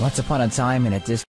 Once upon a time in a distant